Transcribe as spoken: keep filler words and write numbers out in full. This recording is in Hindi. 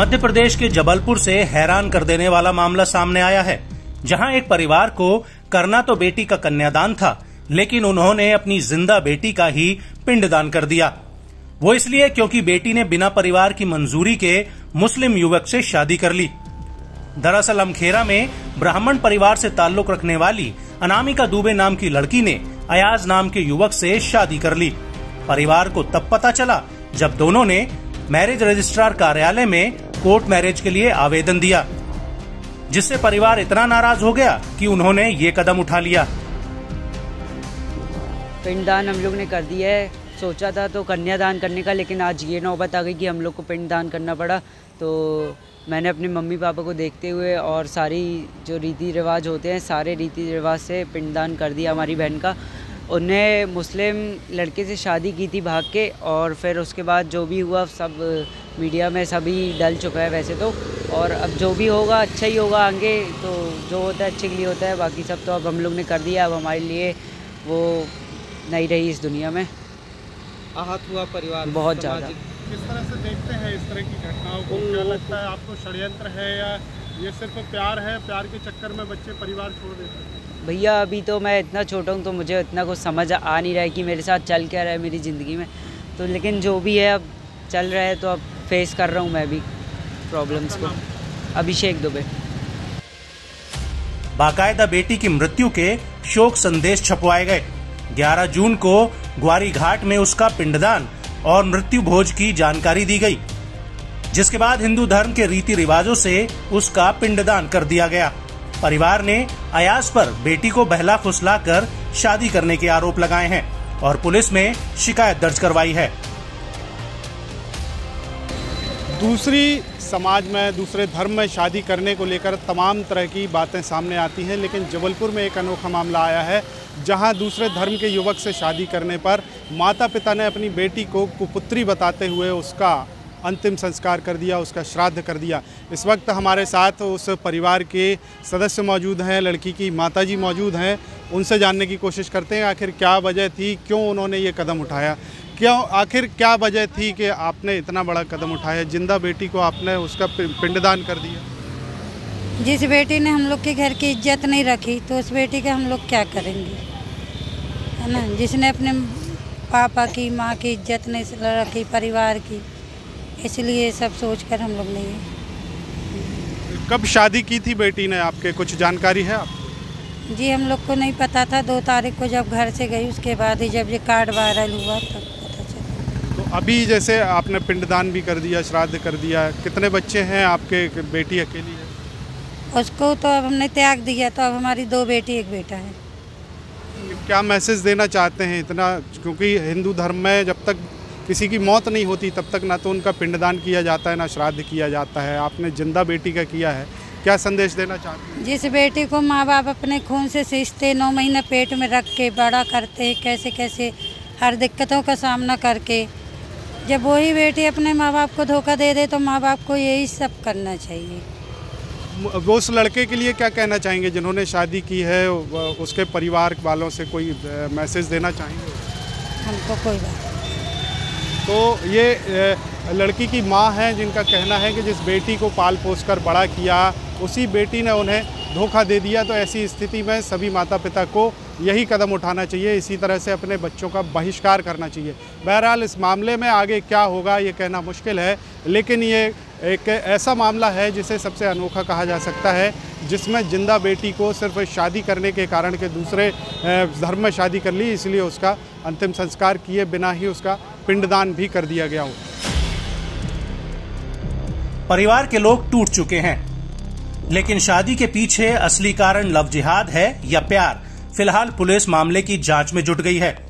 मध्य प्रदेश के जबलपुर से हैरान कर देने वाला मामला सामने आया है, जहां एक परिवार को करना तो बेटी का कन्यादान था, लेकिन उन्होंने अपनी जिंदा बेटी का ही पिंडदान कर दिया। वो इसलिए क्योंकि बेटी ने बिना परिवार की मंजूरी के मुस्लिम युवक से शादी कर ली। दरअसल अमखेरा में ब्राह्मण परिवार से ताल्लुक रखने वाली अनामिका दुबे नाम की लड़की ने अयाज नाम के युवक से शादी कर ली। परिवार को तब पता चला जब दोनों ने मैरिज रजिस्ट्रार कार्यालय में कोर्ट मैरिज के लिए आवेदन दिया, जिससे परिवार इतना नाराज हो गया कि उन्होंने ये कदम उठा लिया। पिंडदान हम लोग ने कर दिया है, सोचा था तो कन्यादान करने का, लेकिन आज ये नौबत आ गई कि हम लोग को पिंडदान करना पड़ा। तो मैंने अपने मम्मी पापा को देखते हुए और सारी जो रीति रिवाज होते हैं, सारे रीति रिवाज से पिंडदान कर दिया हमारी बहन का। उन्हें मुस्लिम लड़के से शादी की थी भाग के, और फिर उसके बाद जो भी हुआ सब मीडिया में सभी डल चुका है वैसे तो, और अब जो भी होगा अच्छा ही होगा आगे, तो जो होता है अच्छे के लिए होता है। बाकी सब तो अब हम लोग ने कर दिया, अब हमारे लिए वो नहीं रही इस दुनिया में। आहत हुआ परिवार बहुत ज़्यादा। किस तरह से देखते हैं इस तरह की घटनाओं को? क्या लगता है आपको षड्यंत्र है या ये सिर्फ प्यार है, प्यार के चक्कर में बच्चे परिवार छोड़ देते हैं? भैया अभी तो मैं इतना छोटा हूँ तो मुझे इतना कुछ समझ आ नहीं रहा है कि मेरे साथ चल क्या रहा है मेरी ज़िंदगी में, तो लेकिन जो भी है अब चल रहा है, तो अब फेस कर रहा हूँ मैं भी प्रॉब्लम्स को। अभिषेक दुबे। बाकायदा बेटी की मृत्यु के शोक संदेश छपवाए गए। ग्यारह जून को ग्वारी घाट में उसका पिंडदान और मृत्यु भोज की जानकारी दी गई, जिसके बाद हिंदू धर्म के रीति रिवाजों से उसका पिंडदान कर दिया गया। परिवार ने अयाज पर बेटी को बहला फुसलाकर शादी करने के आरोप लगाए हैं और पुलिस में शिकायत दर्ज करवाई है। दूसरी समाज में, दूसरे धर्म में शादी करने को लेकर तमाम तरह की बातें सामने आती हैं, लेकिन जबलपुर में एक अनोखा मामला आया है, जहां दूसरे धर्म के युवक से शादी करने पर माता पिता ने अपनी बेटी को कुपुत्री बताते हुए उसका अंतिम संस्कार कर दिया, उसका श्राद्ध कर दिया। इस वक्त हमारे साथ उस परिवार के सदस्य मौजूद हैं, लड़की की माताजी मौजूद हैं, उनसे जानने की कोशिश करते हैं आखिर क्या वजह थी, क्यों उन्होंने ये कदम उठाया, क्यों आखिर क्या वजह थी कि आपने इतना बड़ा कदम उठाया, जिंदा बेटी को आपने उसका पिंडदान कर दिया। जिस बेटी ने हम लोग के घर की इज्जत नहीं रखी, तो उस बेटी का हम लोग क्या करेंगे, है ना। जिसने अपने पापा की, माँ की इज्जत नहीं रखी, परिवार की, इसलिए सब सोचकर हम लोग ने ये। कब शादी की थी बेटी ने, आपके कुछ जानकारी है आप? जी हम लोग को नहीं पता था, दो तारीख को जब घर से गई उसके बाद ही जब ये कार्ड वायरल हुआ तब पता चला। तो अभी जैसे आपने पिंडदान भी कर दिया, श्राद्ध कर दिया, कितने बच्चे हैं आपके? बेटी अकेली है? उसको तो अब हमने त्याग दिया, तो अब हमारी दो बेटी एक बेटा है। क्या मैसेज देना चाहते हैं इतना, क्योंकि हिंदू धर्म में जब तक किसी की मौत नहीं होती तब तक ना तो उनका पिंडदान किया जाता है ना श्राद्ध किया जाता है, आपने जिंदा बेटी का किया है, क्या संदेश देना चाहते हैं? जिस बेटी को माँ बाप अपने खून से सींचते, नौ महीने पेट में रख के बड़ा करते, कैसे कैसे हर दिक्कतों का सामना करके, जब वही बेटी अपने माँ बाप को धोखा दे दे तो माँ बाप को यही सब करना चाहिए। वो उस लड़के के लिए क्या कहना चाहेंगे जिन्होंने शादी की है, उसके परिवार वालों से कोई मैसेज देना चाहेंगे? हमको कोई बात। तो ये लड़की की माँ हैं जिनका कहना है कि जिस बेटी को पाल पोस कर बड़ा किया उसी बेटी ने उन्हें धोखा दे दिया, तो ऐसी स्थिति में सभी माता पिता को यही कदम उठाना चाहिए, इसी तरह से अपने बच्चों का बहिष्कार करना चाहिए। बहरहाल इस मामले में आगे क्या होगा ये कहना मुश्किल है, लेकिन ये एक ऐसा मामला है जिसे सबसे अनोखा कहा जा सकता है, जिसमें जिंदा बेटी को सिर्फ शादी करने के कारण के दूसरे धर्म में शादी कर ली, इसलिए उसका अंतिम संस्कार किए बिना ही उसका पिंडदान भी कर दिया गया हो। परिवार के लोग टूट चुके हैं, लेकिन शादी के पीछे असली कारण लव जिहाद है या प्यार, फिलहाल पुलिस मामले की जांच में जुट गई है।